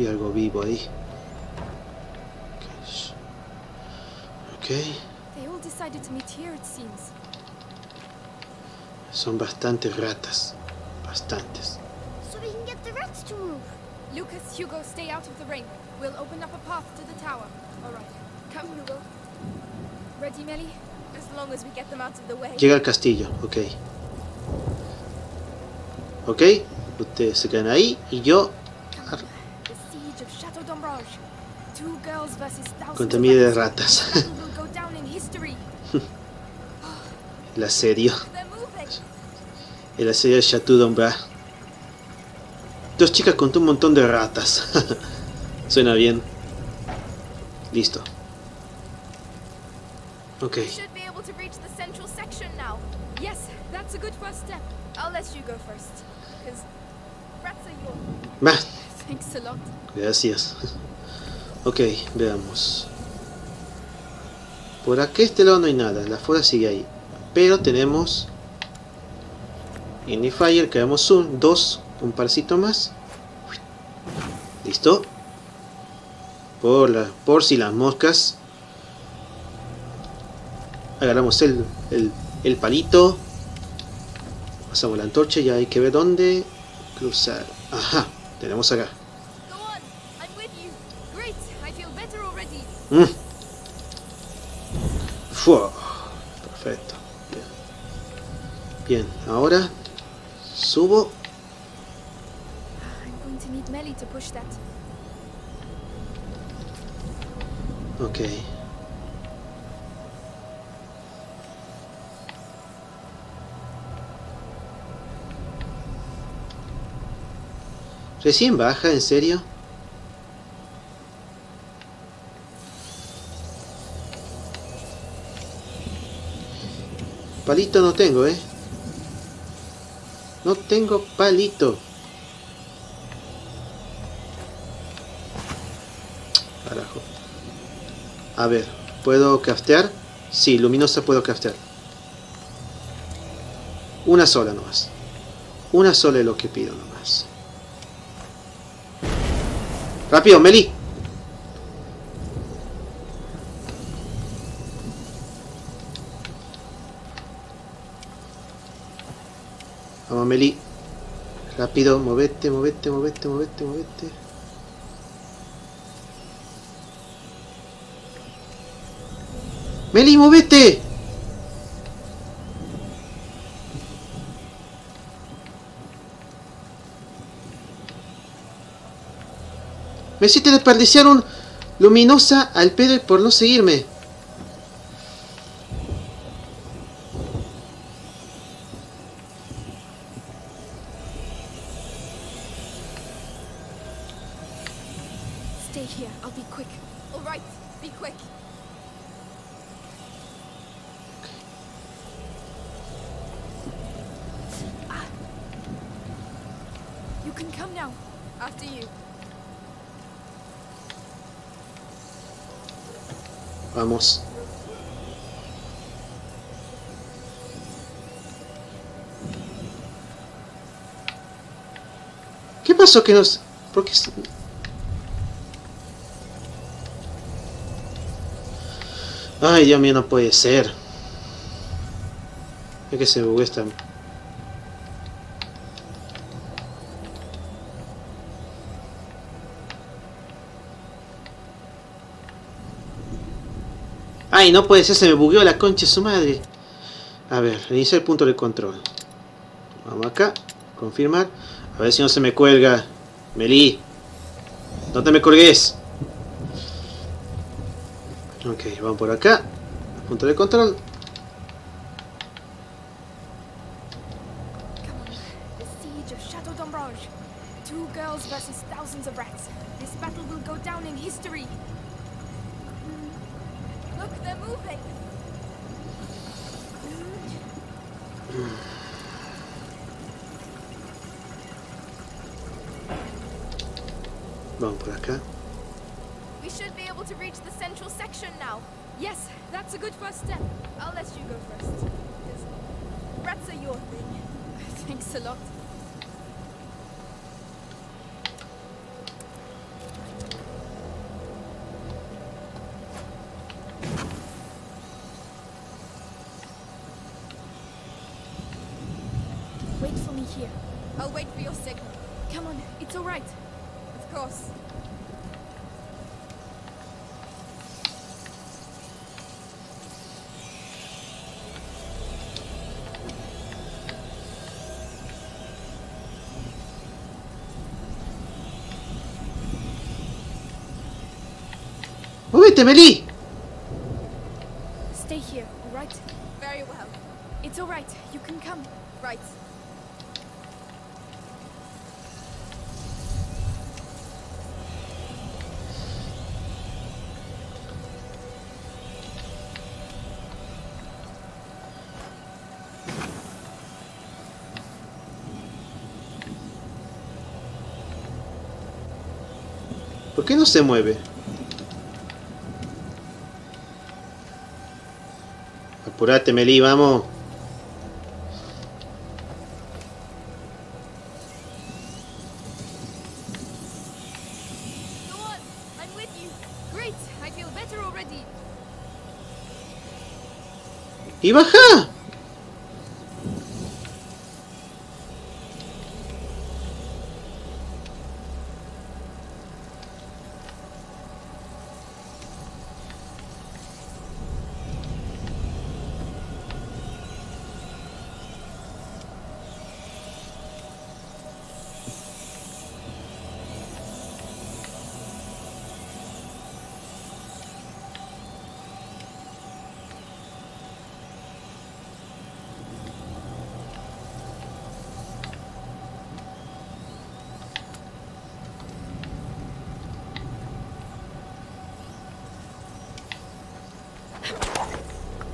vi algo vivo ahí. Okay. Son bastantes ratas, bastantes. So we can get the rats to move. Lucas, Hugo, stay out of the rain. We'll open up a path to the tower. All right. Come, Hugo. Ready, Melie? As long as we get them out of the way. Llega al castillo, ok. Ok, ustedes se quedan ahí y yo... The siege of Chateau d'Ombrage. Two girls versus thousands. Contra mí de ratas. El asedio. El asedio de Chateau d'Ombrage. Dos chicas contra un montón de ratas. Suena bien. Listo. Ok. Bah. Gracias. Ok, veamos. Por aquí este lado no hay nada. La fuerza sigue ahí. Pero tenemos... Ignifier, creamos un, dos, un parcito más. Listo. Por, la, por si las moscas. Agarramos el, el, el palito. Pasamos la antorcha, ya hay que ver dónde cruzar. Ajá, tenemos acá. Mm. Fua. Perfecto. Bien, bien, ahora subo. Ok. Recién baja, ¿en serio? Palito no tengo, ¿eh? No tengo palito. Carajo. A ver, ¿puedo craftear? Sí, luminosa puedo craftear. Una sola nomás. Una sola es lo que pido nomás. ¡Rápido, Melie! Vamos, Melie. Rápido, movete, movete, movete, movete, movete. ¡Melie, movete! Me hiciste desperdiciar un luminosa al pedo por no seguirme. Stay here, I'll be quick. All right, be quick. Ah. You can come now. After you. Vamos. ¿Qué pasó que nos...? ¿Por qué...? Ay, Dios mío, no puede ser. Es que se buguea esta... Ay, no puede ser, se me bugueó la concha de su madre. A ver, reinicia el punto de control. Vamos acá, confirmar. A ver si no se me cuelga. Melie, no te me colgues. Ok, vamos por acá. Punto de control. Vamos por acá. here. I'll wait for your signal. Come on, it's all right. Of course. ¡Muévete, Melie! Stay here, all right? Very well. It's all right. You can come. Right. ¿Por qué no se mueve? Apúrate, Melie, vamos. ¡Y baja!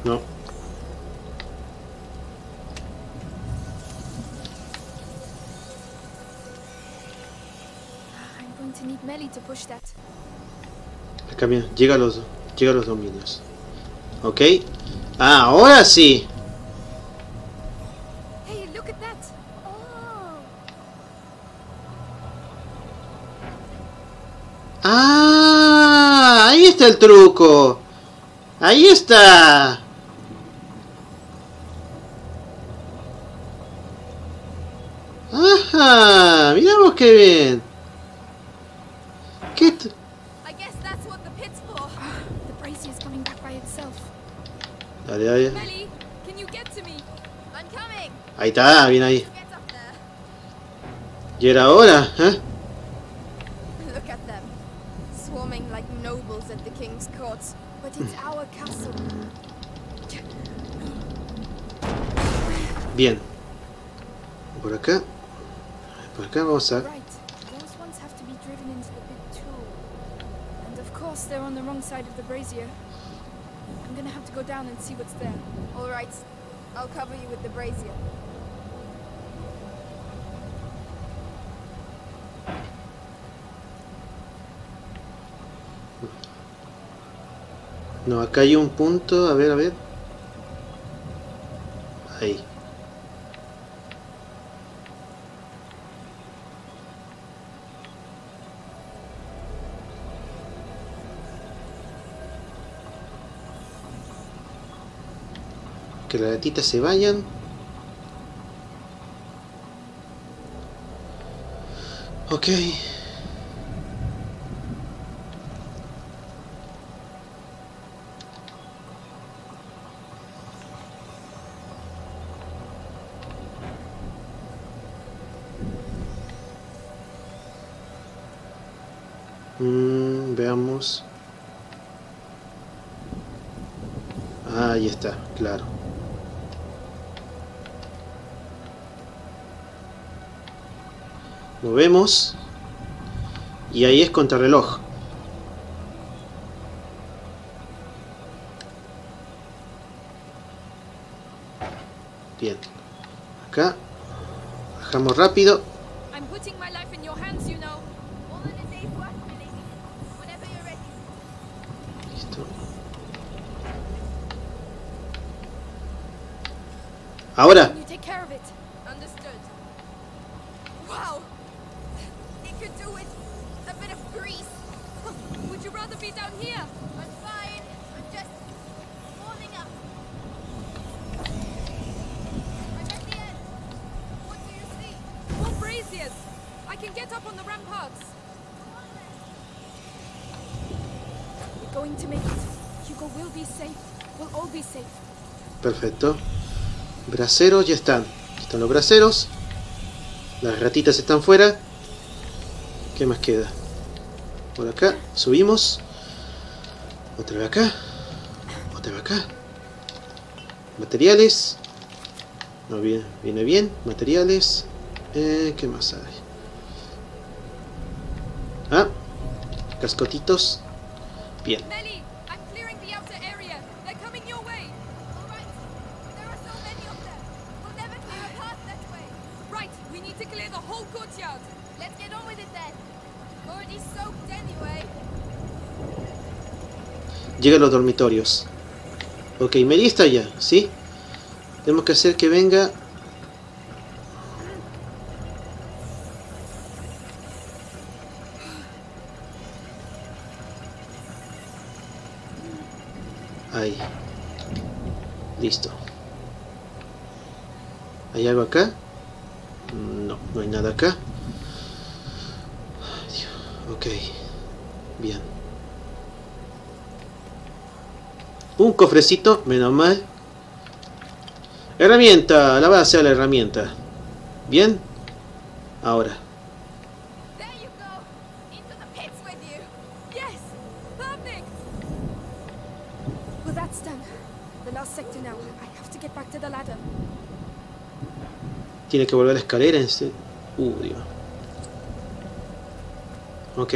No. I'm going to need Melie to push that. Acá mira, llega a los, llega a los dominios. Ok. Ah, ahora sí. Hey, look at that. Oh. Ah, ahí está el truco. Ahí está. Ajá, miramos qué bien. ¿Qué? Dale, dale. Ahí está, bien ahí. Y era ahora, ¿eh? Bien. Por acá. Por acá vamos a... No, acá hay un punto. A ver, a ver. Ahí. Que las gatitas se vayan. Ok. Mm, veamos. Ah, ahí está, claro. Movemos y ahí es contrarreloj. Bien, acá bajamos rápido. Listo. Ahora. Perfecto. Braseros, ya están. Aquí están los braseros. Las ratitas están fuera. ¿Qué más queda? Por acá, subimos. Otra vez acá. Otra vez acá. Materiales. No, bien, viene bien. Materiales. Eh, ¿Qué más hay? Ah, cascotitos. Bien. Llega a los dormitorios. Ok, Melie está allá, ¿sí? Tenemos que hacer que venga. Ahí. Listo. ¿Hay algo acá? No, no hay nada acá. Ok. Bien. Un cofrecito, menos mal. Herramienta, la base a la herramienta. Bien. Ahora. Tiene que volver a la escalera en este... Uh, Dios. Ok.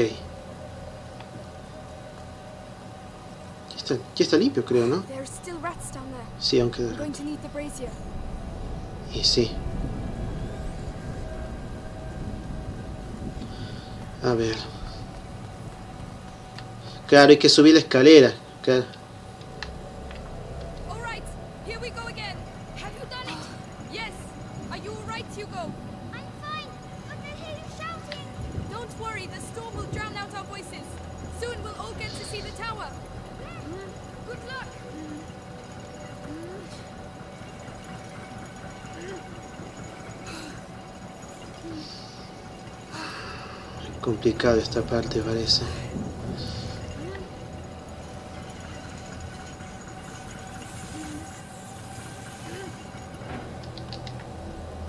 Aquí está limpio, creo, ¿no? Sí, aunque... Y sí. A ver. Claro, hay que subir la escalera. Claro. Complicado esta parte, parece.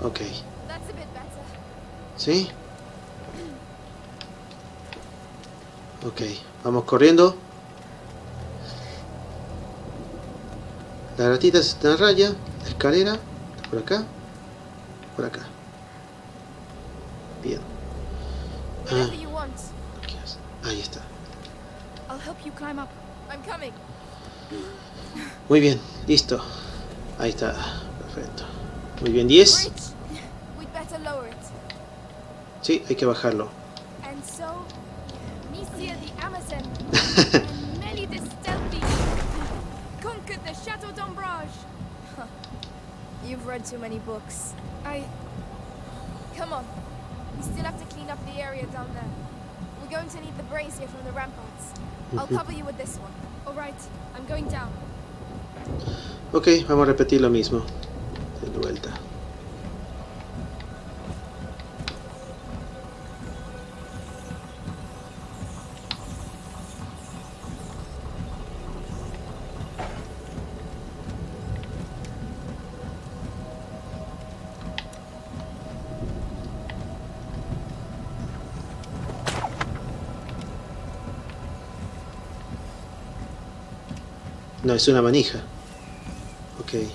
Ok. ¿Sí? Ok, vamos corriendo. Las ratitas están en raya. La escalera, por acá, por acá. Bien. Ah. Ahí está. Muy bien, listo. Ahí está, perfecto. Muy bien, diez. Sí, hay que bajarlo. Ok, vamos a repetir lo mismo. De vuelta. No, es una manija. Ok.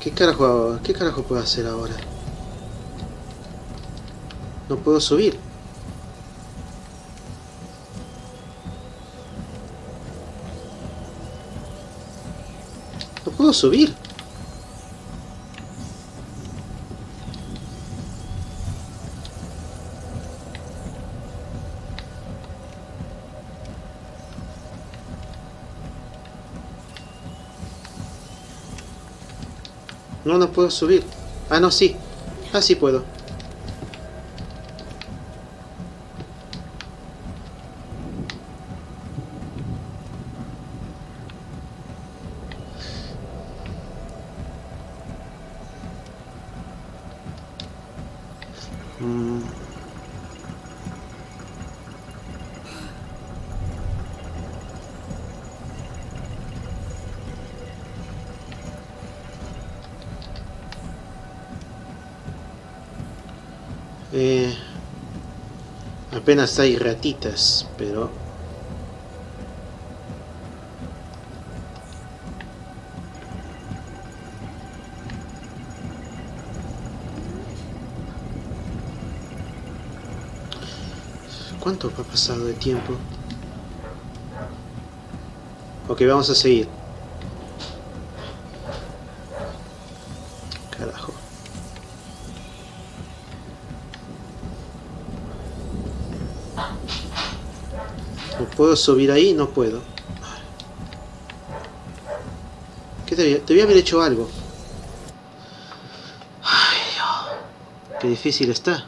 ¿Qué carajo, ¿Qué carajo puedo hacer ahora? No puedo subir. No puedo subir. No, no puedo subir. Ah, no, sí. Ah, sí puedo. Eh, apenas hay ratitas, pero... ¿Cuánto ha pasado de tiempo? Ok, vamos a seguir. Carajo. ¿No puedo subir ahí? No puedo. ¿Qué debía? Debía haber hecho algo. Ay, Dios. Qué difícil está.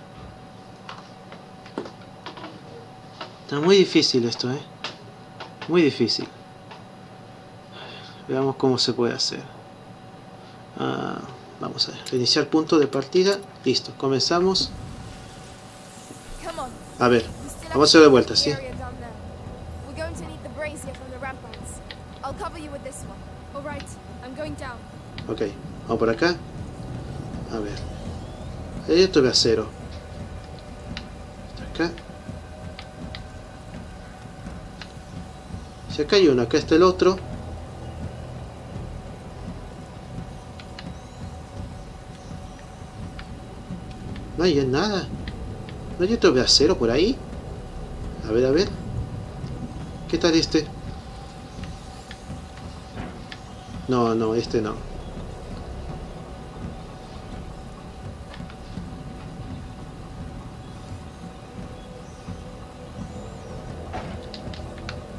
Está muy difícil esto, ¿eh? Muy difícil. Veamos cómo se puede hacer. Ah, vamos a ver. Reiniciar punto de partida. Listo, comenzamos. A ver, vamos a hacer de vuelta, ¿sí? Ok, vamos por acá. A ver. Esto es acero. Acá. Si acá hay uno, acá está el otro. No hay nada. No hay otro de acero por ahí. A ver, a ver. ¿Qué tal este? No, no, este no.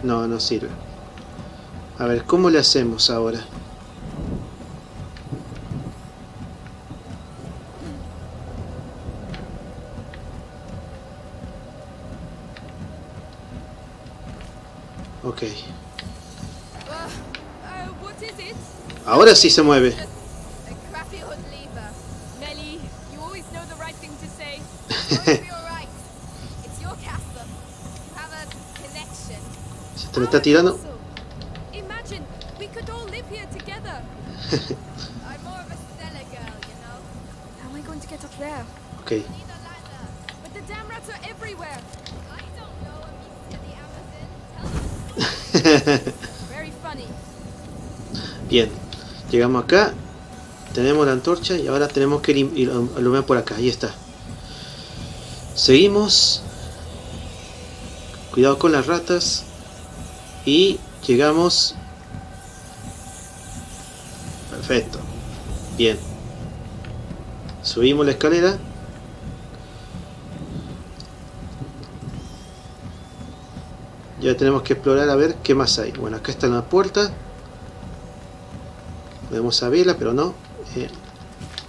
No, no sirve. A ver, ¿cómo le hacemos ahora? Ok. Ahora sí se mueve. Se me está tirando. Ok. Bien, llegamos acá, tenemos la antorcha y ahora tenemos que ir iluminar por acá. Ahí está. Seguimos. Cuidado con las ratas. Y llegamos. Perfecto. Bien. Subimos la escalera. Ya tenemos que explorar a ver qué más hay. Bueno, acá está la puerta. Podemos abrirla, pero no. Eh,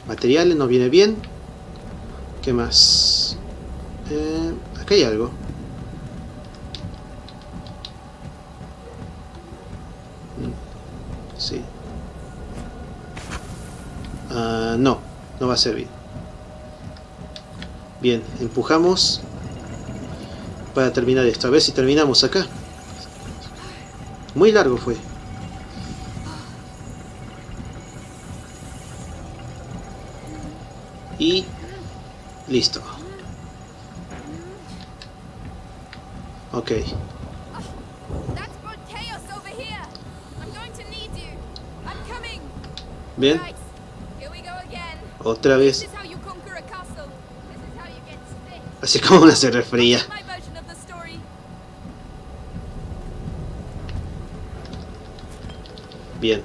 materiales nos viene bien. ¿Qué más? Eh, acá hay algo. Sí. Uh, no, no va a servir. Bien, empujamos para terminar esto. A ver si terminamos acá. Muy largo fue. Y listo. Ok. Bien. Otra vez. Así como una se refría. Bien.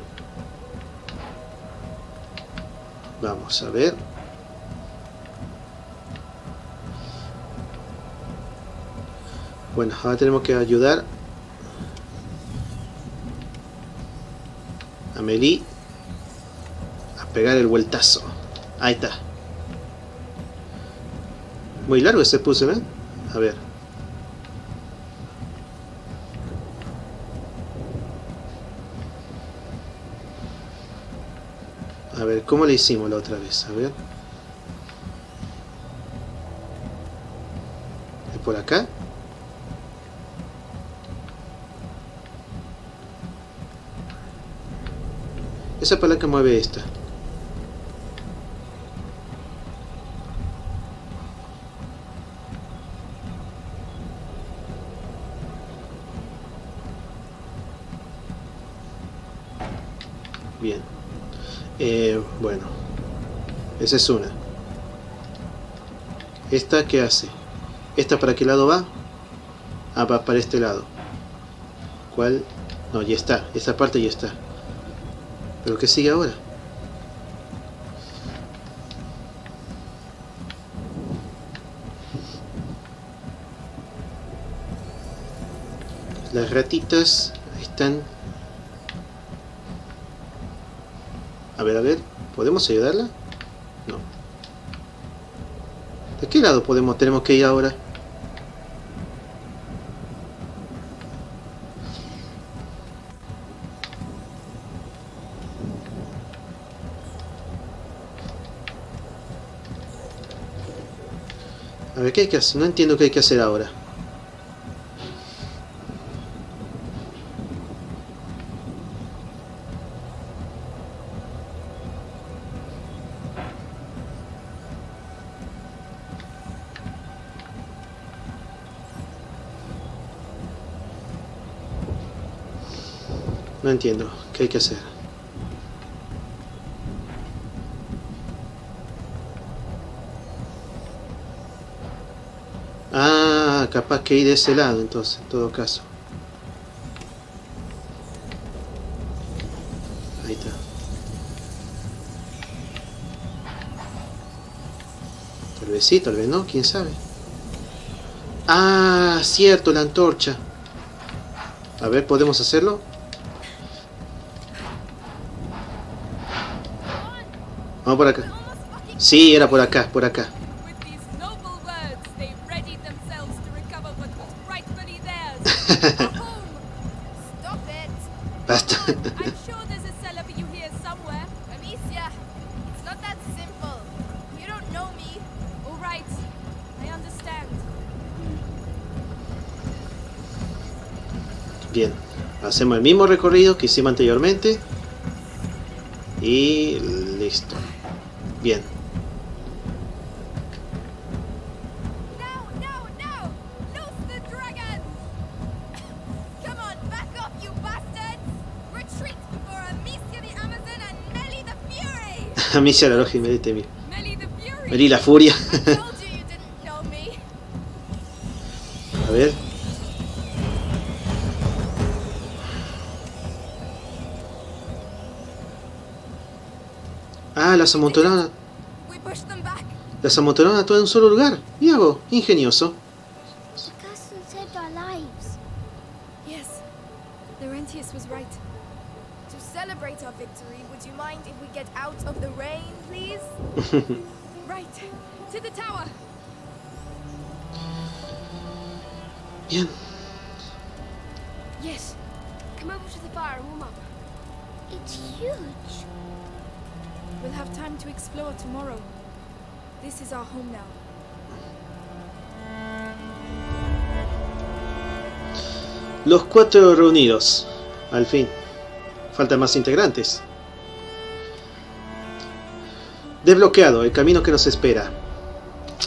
Vamos a ver. Bueno, ahora tenemos que ayudar a Melie. pegar el vueltazo. Ahí está. Muy largo ese puzzle, ¿eh? A ver. A ver, ¿cómo le hicimos la otra vez? A ver. ¿Es por acá? Esa palanca mueve esta. Bien. Eh, bueno. Esa es una. ¿Esta qué hace? ¿Esta para qué lado va? Ah, va para este lado. ¿Cuál? No, ya está. Esta parte ya está. ¿Pero qué sigue ahora? Las ratitas están... A ver, a ver, ¿podemos ayudarla? No. ¿De qué lado podemos, tenemos que ir ahora? A ver, ¿qué hay que hacer? No entiendo qué hay que hacer ahora. No entiendo qué hay que hacer. Capaz que ir de ese lado, entonces, en todo caso. Ahí está. Tal vez sí, tal vez no, quién sabe. Ah, cierto, la antorcha. A ver, ¿podemos hacerlo? Vamos por acá. Sí, era por acá, por acá. Basta. I'm sure there's a cellar for you here somewhere. Amicia, it's not that simple. You don't know me. All right, I understand. Bien, hacemos el mismo recorrido que hicimos anteriormente. Y listo. Bien. Amicia, la logia y Melie te mira. Melie, la furia. A ver. Ah, las amontonaron. Las amontonaron a todas en un solo lugar. Mira vos, ingenioso. Bien. Los cuatro reunidos. Al fin. Faltan más integrantes. Desbloqueado, el camino que nos espera.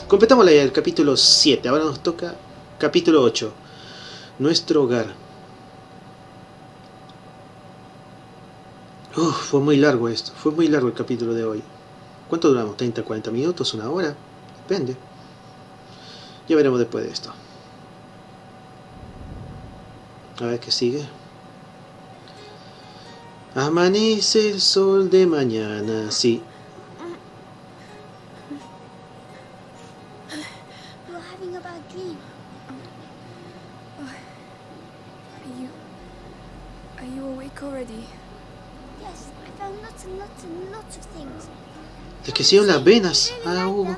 Completamos el capítulo siete, ahora nos toca capítulo ocho. Nuestro hogar. Uf, fue muy largo esto, fue muy largo el capítulo de hoy. ¿Cuánto duramos? ¿treinta, cuarenta minutos? ¿Una hora? Depende. Ya veremos después de esto. A ver qué sigue. Amanece el sol de mañana, sí. Are you awake already? Yes, I Te crecieron las venas. Ah, Hugo.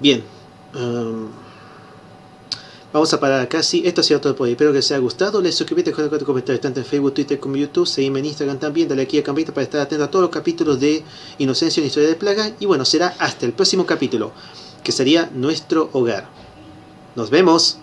Bien. Um, vamos a parar acá. Sí, esto ha sido todo por hoy. Espero que les haya gustado. Les suscribiste, dejad tu comentario tanto en Facebook, Twitter como YouTube. Seguidme en Instagram también. Dale aquí a la campanita para estar atento a todos los capítulos de Inocencia en Historia de Plaga. Y bueno, será hasta el próximo capítulo, que sería nuestro hogar. ¡Nos vemos!